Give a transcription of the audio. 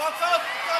What's up?